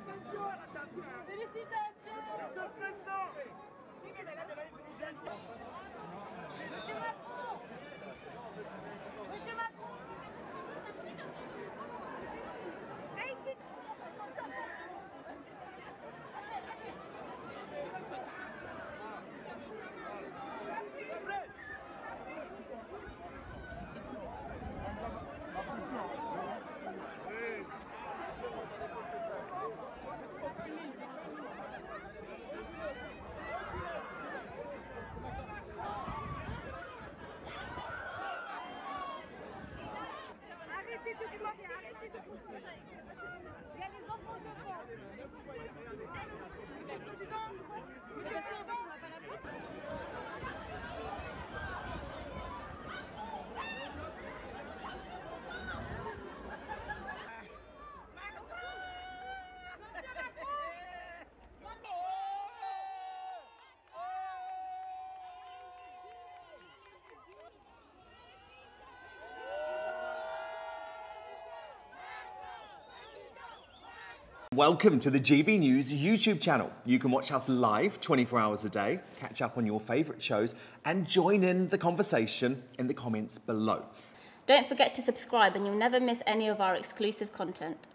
Félicitations à la nation. Félicitations. Monsieur le Président. Monsieur Macron. Monsieur Macron. Arrêtez de pousser. Il y a les enfants devant. Monsieur le Président, Monsieur le Président, on va pas la Welcome to the GB News YouTube channel. You can watch us live 24 hours a day, catch up on your favourite shows and join in the conversation in the comments below. Don't forget to subscribe and you'll never miss any of our exclusive content.